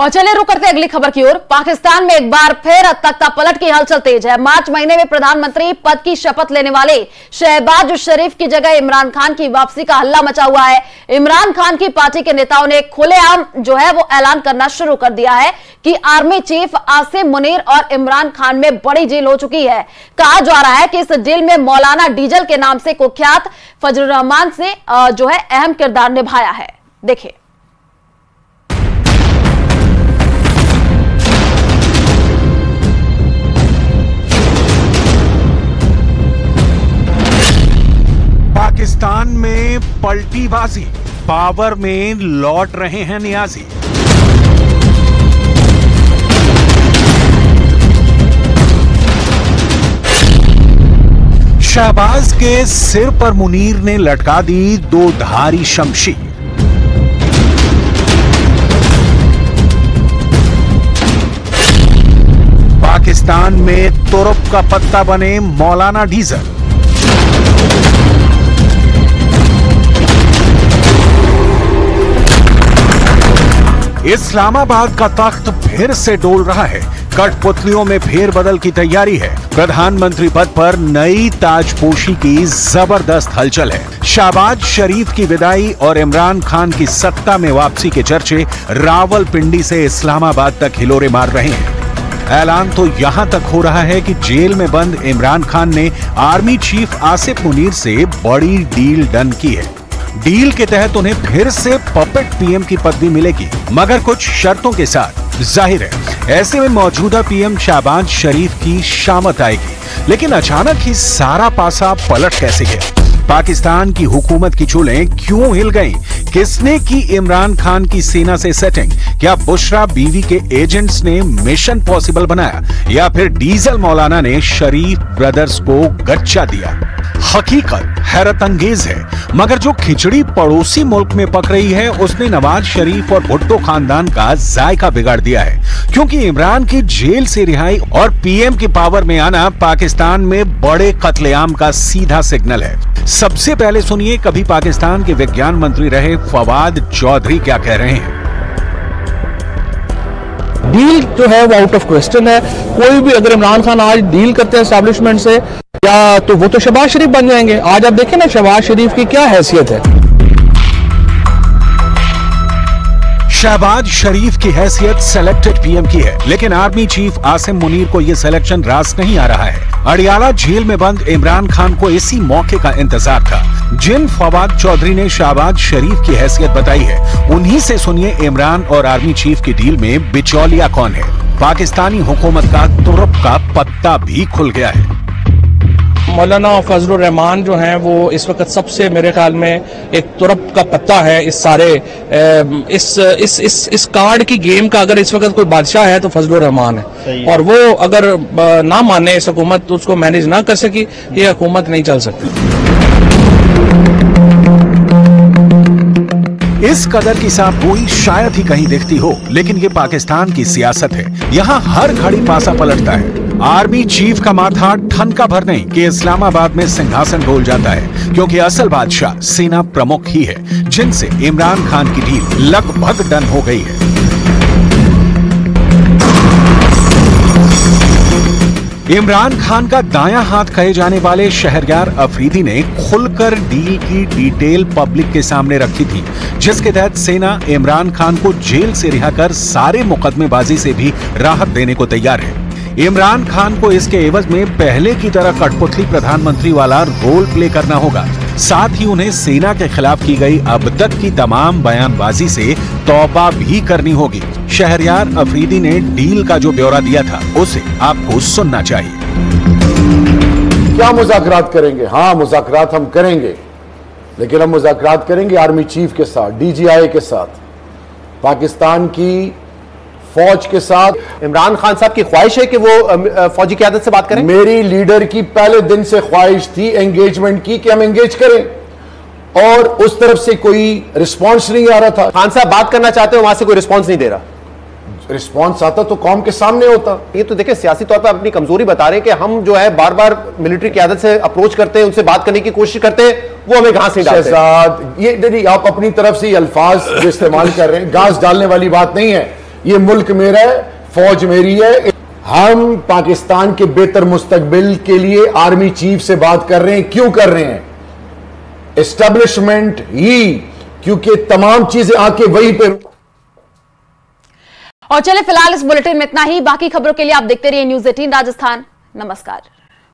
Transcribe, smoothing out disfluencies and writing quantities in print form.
और चले रुक करते अगली खबर की ओर। पाकिस्तान में एक बार फिर तख्ता पलट की हलचल तेज है। मार्च महीने में प्रधानमंत्री पद की शपथ लेने वाले शहबाज शरीफ की जगह इमरान खान की वापसी का हल्ला मचा हुआ है। इमरान खान की पार्टी के नेताओं ने खुलेआम जो है वो ऐलान करना शुरू कर दिया है कि आर्मी चीफ आसिम मुनीर और इमरान खान में बड़ी डील हो चुकी है। कहा जा रहा है कि इस डील में मौलाना डीजल के नाम से कुख्यात फजलुर रहमान से जो है अहम किरदार निभाया है। देखिए पाकिस्तान में पलटीबाजी, पावर में लौट रहे हैं नियाजी। शहबाज के सिर पर मुनीर ने लटका दी दो धारी शमशीर। पाकिस्तान में तुरप का पत्ता बने मौलाना डीजल। इस्लामाबाद का तख्त फिर से डोल रहा है। कठपुतलियों में फेरबदल की तैयारी है। प्रधानमंत्री पद पर नई ताजपोशी की जबरदस्त हलचल है। शहबाज शरीफ की विदाई और इमरान खान की सत्ता में वापसी के चर्चे रावलपिंडी से इस्लामाबाद तक हिलोरे मार रहे हैं। ऐलान तो यहां तक हो रहा है कि जेल में बंद इमरान खान ने आर्मी चीफ आसिफ मुनीर से बड़ी डील डन की है। डील के तहत उन्हें फिर से पपेट पीएम की पदवी मिलेगी, मगर कुछ शर्तों के साथ। जाहिर है ऐसे में मौजूदा पीएम शहबाज शरीफ की शामत आएगी, लेकिन अचानक ही सारा पासा पलट कैसे गया? पाकिस्तान की हुकूमत की चूलें क्यों हिल गईं? किसने की इमरान खान की सेना से सेटिंग? क्या बुशरा बीवी के एजेंट्स ने मिशन पॉसिबल बनाया, या फिर डीजल मौलाना ने शरीफ ब्रदर्स को गच्चा दिया? हकीकत हैरत अंगेज है, मगर जो खिचड़ी पड़ोसी मुल्क में पक रही है उसने नवाज शरीफ और भुट्टो खानदान का जायका बिगाड़ दिया है, क्योंकि इमरान की जेल से रिहाई और पीएम की पावर में आना पाकिस्तान में बड़े कत्लेआम का सीधा सिग्नल है। सबसे पहले सुनिए कभी पाकिस्तान के विज्ञान मंत्री रहे फवाद चौधरी क्या कह रहे हैं। डील जो है वो आउट ऑफ क्वेश्चन है। कोई भी अगर इमरान खान आज डील करते हैं एस्टैब्लिशमेंट से, या तो वो तो शहबाज शरीफ बन जाएंगे। आज आप देखें ना शहबाज शरीफ की क्या हैसियत है। शहबाज शरीफ की हैसियत सेलेक्टेड पीएम की है, लेकिन आर्मी चीफ आसिम मुनीर को यह सिलेक्शन रास नहीं आ रहा है। अडियाला जेल में बंद इमरान खान को इसी मौके का इंतजार था। जिन फवाद चौधरी ने शहबाज शरीफ की हैसियत बताई है, उन्हीं से सुनिए इमरान और आर्मी चीफ की डील में बिचौलिया कौन है। पाकिस्तानी हुकूमत का तुरप का पत्ता भी खुल गया है। मौलाना फजलुर रहमान जो हैं वो इस वक्त सबसे मेरे ख्याल में एक तुरप का पत्ता है। इस सारे इस कार्ड की गेम का अगर इस वक्त कोई बादशाह है तो फजलुर रहमान है, और वो अगर ना माने इस हुकूमत तो उसको मैनेज ना कर सकी, ये हुकूमत नहीं चल सकती। इस कदर की साफगोई शायद ही कहीं दिखती हो, लेकिन ये पाकिस्तान की सियासत है। यहाँ हर घड़ी पासा पलटता है। आर्मी चीफ का माथा ठनका भर नहीं कि इस्लामाबाद में सिंहासन डोल जाता है, क्योंकि असल बादशाह सेना प्रमुख ही है, जिनसे इमरान खान की डील लगभग डन हो गई है। इमरान खान का दायां हाथ कहे जाने वाले शहरयार अफरीदी ने खुलकर डील की डिटेल पब्लिक के सामने रखी थी, जिसके तहत सेना इमरान खान को जेल से रिहा कर सारे मुकदमेबाजी से भी राहत देने को तैयार है। इमरान खान को इसके एवज में पहले की तरह कठपुतली प्रधानमंत्री वाला रोल प्ले करना होगा। साथ ही उन्हें सेना के खिलाफ की गई अब तक की तमाम बयानबाजी से तौबा भी करनी होगी। शहरयार अफरीदी ने डील का जो ब्यौरा दिया था उसे आपको सुनना चाहिए। क्या मुज़ाकरात करेंगे? हाँ, मुज़ाकरात हम करेंगे, लेकिन हम मुज़ाकरात करेंगे आर्मी चीफ के साथ, DGI के साथ, पाकिस्तान की फौज के साथ। इमरान खान साहब की ख्वाहिश है कि वो फौजी क़यादत से बात करें। मेरी लीडर की पहले दिन से ख्वाहिश थी एंगेजमेंट की, कि हम एंगेज करें, और उस तरफ से कोई रिस्पांस नहीं आ रहा था। खान साहब बात करना चाहते हैं, वहां से कोई रिस्पांस नहीं दे रहा। रिस्पांस आता तो कौम के सामने होता। ये तो देखिए सियासी तौर पर अपनी कमजोरी बता रहे हैं कि हम जो है बार बार मिलिट्री क़यादत से अप्रोच करते हैं, उनसे बात करने की कोशिश करते हैं, वो हमें घास नहीं डालते। ये आप अपनी तरफ से अल्फाज इस्तेमाल कर रहे हैं। घास डालने वाली बात नहीं है। ये मुल्क मेरा है, फौज मेरी है। हम पाकिस्तान के बेहतर मुस्तकबिल के लिए आर्मी चीफ से बात कर रहे हैं। क्यों कर रहे हैं? एस्टेब्लिशमेंट ही, क्योंकि तमाम चीजें आके वहीं पे। और चले फिलहाल इस बुलेटिन में इतना ही, बाकी खबरों के लिए आप देखते रहिए न्यूज 18 राजस्थान। नमस्कार।